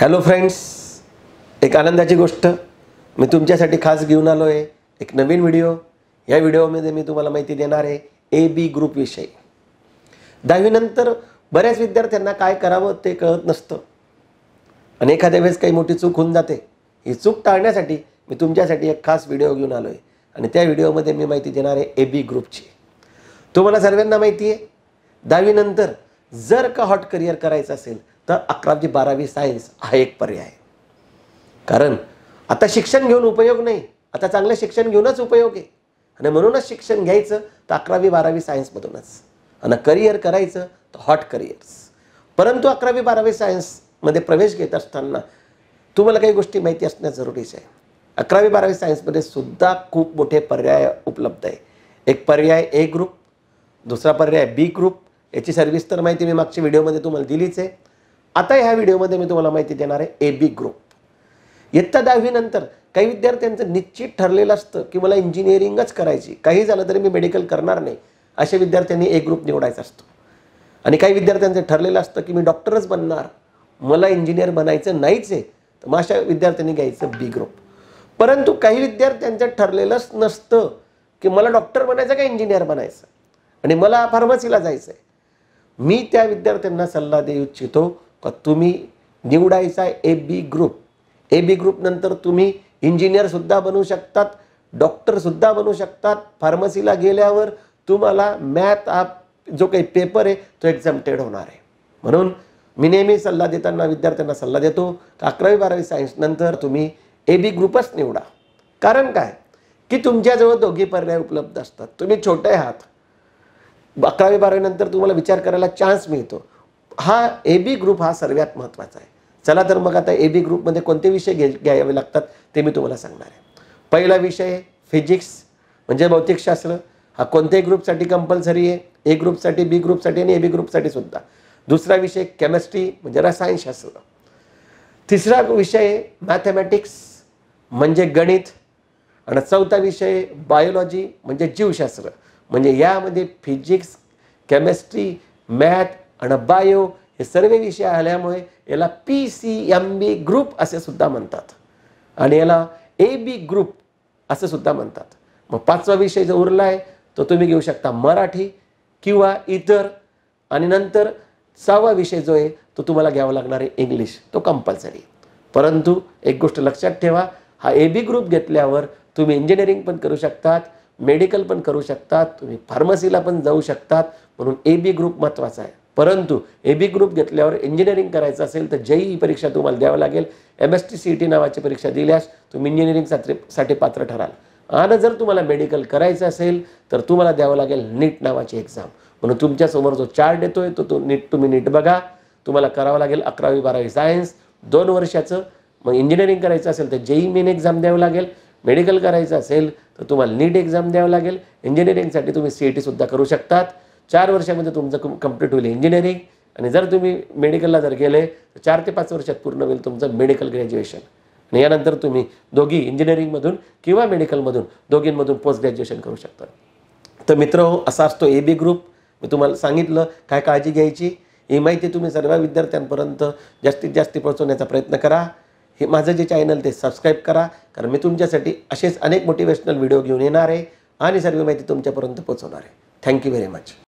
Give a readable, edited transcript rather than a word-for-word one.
Hello friends, एक आनंदाची गोष्ट मी तुमच्यासाठी खास घेऊन आलो आहे, एक नवीन व्हिडिओ। या व्हिडिओमध्ये मी तुम्हाला माहिती देणार आहे AB ग्रुप विषयी। दहावीनंतर बऱ्याच विद्यार्थ्यांना काय करावं ते कळत नसतं आणि एखाद्या वेळेस काही मोठी चूक होऊन जाते। ही चूक टाळण्यासाठी मी तुमच्यासाठी एक खास व्हिडिओ घेऊन आलो आहे आणि त्या व्हिडिओमध्ये मी माहिती देणार आहे AB ग्रुपची। तुम्हाला सर्वांना माहिती आहे, दहावीनंतर जर का हॉट करिअर करायचं असेल तर 11वी 12वी सायन्स हा एक पर्याय आहे। कारण आता शिक्षण घेऊन उपयोग नाही, आता चांगले शिक्षण घेऊनच उपयोग आहे आणि म्हणूनच शिक्षण घ्यायचं तर 11वी 12वी सायन्समधूनच आणि करिअर करायचं तर हॉट करिअर्स। परंतु 11वी 12वी सायन्समध्ये प्रवेश घेत असताना तुम्हाला काही गोष्टी माहिती असणं जरुरीचं आहे। 11वी 12वी सायन्समध्ये सुद्धा खूप मोठे पर्याय उपलब्ध आहे। एक पर्याय A ग्रुप, दुसरा पर्याय B ग्रुप। याची सर्विस्तर माहिती मी मागच्या व्हिडिओमध्ये तुम्हाला दिलीच आहे। आता ह्या व्हिडिओमध्ये मी तुम्हाला माहिती देणार आहे AB ग्रुप। इयत्ता 10वी नंतर काही विद्यार्थ्यांचं निश्चित ठरलेलं असतं की मला इंजिनिअरिंगच करायची, काही झालं तरी मी मेडिकल करणार नाही। अशा विद्यार्थ्यांनी A ग्रुप निवडायचा असतो आणि काही विद्यार्थ्यांचं ठरलेलं असतं की मी डॉक्टरच बनणार, मला इंजिनियर बनायचं नाहीच आहे, तर मग अशा विद्यार्थ्यांनी घ्यायचं B ग्रुप। परंतु काही विद्यार्थ्यांचं ठरलेलंच नसतं की मला डॉक्टर बनायचं का इंजिनियर बनायचं आणि मला फार्मसीला जायचं आहे। मी त्या विद्यार्थ्यांना सल्ला देऊ इच्छितो का तुम्ही निवडायचा AB ग्रुप। AB ग्रुप नंतर तुम्ही इंजिनियर सुद्धा बनू शकतात, डॉक्टर सुद्धा बनू शकतात। फार्मसीला गेल्यावर तुम्हाला मॅथ जो काही पेपर आहे तो एक्झाम्प्टेड होणार आहे। म्हणून मी नेहमी सल्ला देताना विद्यार्थ्यांना सल्ला देतो की 11वी 12वी सायन्स नंतर तुम्ही AB ग्रुपच निवडा। कारण काय की तुमच्याजवळ दोघे पर्याय उपलब्ध असतात। तुम्ही छोटे आहात, 11वी 12वी नंतर तुम्हाला विचार करायला चान्स मिळतो। हा AB ग्रुप हा सर्वात महत्त्वाचा आहे। चला तर मग आता AB ग्रुपमध्ये कोणते विषय घ्यावे लागतात ते मी तुम्हाला सांगणार आहे। पहिला विषय फिजिक्स म्हणजे भौतिकशास्त्र, हा कोणत्याही ग्रुपसाठी कंपल्सरी आहे, A ग्रुपसाठी, B ग्रुपसाठी आणि AB ग्रुपसाठी सुद्धा। दुसरा विषय केमिस्ट्री म्हणजे रसायनशास्त्र। तिसरा विषय मॅथेमॅटिक्स म्हणजे गणित आणि चौथा विषय बायोलॉजी म्हणजे जीवशास्त्र। म्हणजे यामध्ये फिजिक्स, केमिस्ट्री, मॅथ आणि बायो हे सर्व विषय आल्यामुळे याला PCMB ग्रुप असे सुद्धा म्हणतात आणि याला AB ग्रुप असे सुद्धा म्हणतात। मग पाचवा विषय जो उरला आहे तो तुम्ही घेऊ शकता मराठी किंवा इतर, आणि नंतर 6वा विषय जो आहे तो तुम्हाला घ्यावा लागणार आहे इंग्लिश, तो कंपल्सरी। परंतु एक गोष्ट लक्षात ठेवा, हा AB ग्रुप घेतल्यावर तुम्ही इंजिनिअरिंग पण करू शकतात, मेडिकल पण करू शकतात, तुम्ही फार्मसीला पण जाऊ शकतात। म्हणून AB ग्रुप महत्त्वाचा आहे। परंतु AB ग्रुप घेतल्यावर इंजिनिअरिंग करायचं असेल तर JEE परीक्षा तुम्हाला द्यावी लागेल। MST CET नावाची परीक्षा दिल्यास तुम्ही इंजिनिअरिंगसाठी पात्र ठराल आणि जर तुम्हाला मेडिकल करायचं असेल तर तुम्हाला द्यावं लागेल NEET नावाची एक्झाम। म्हणून तुमच्यासमोर जो चार्ट येतोय तो NEET, तुम्ही NEET बघा। तुम्हाला करावं लागेल 11वी 12वी सायन्स 2 वर्षाचं। मग इंजिनिअरिंग करायचं असेल तर JEE मेन एक्झाम द्यावी लागेल, मेडिकल करायचं असेल तर तुम्हाला NEET एक्झाम द्यावं लागेल। इंजिनिअरिंगसाठी तुम्ही CET सुद्धा करू शकतात। 4 वर्षामध्ये तुमचं कंप्लीट होईल इंजिनिअरिंग आणि जर तुम्ही मेडिकलला जर गेले तर 4 ते 5 वर्षात पूर्ण होईल तुमचं मेडिकल ग्रॅज्युएशन आणि यानंतर तुम्ही दोघी इंजिनिअरिंगमधून किंवा मेडिकलमधून दोघींमधून पोस्ट ग्रॅज्युएशन करू शकता। तर मित्रहो, असा असतो AB ग्रुप। मी तुम्हाला सांगितलं काय काळजी घ्यायची, ही माहिती तुम्ही सर्व विद्यार्थ्यांपर्यंत जास्तीत जास्त पोहोचवण्याचा प्रयत्न करा। हे माझं जे चॅनल ते सबस्क्राईब करा, कारण मी तुमच्यासाठी असेच अनेक मोटिवेशनल व्हिडिओ घेऊन येणार आहे आणि सर्व माहिती तुमच्यापर्यंत पोहोचवणार आहे। Thank you very much.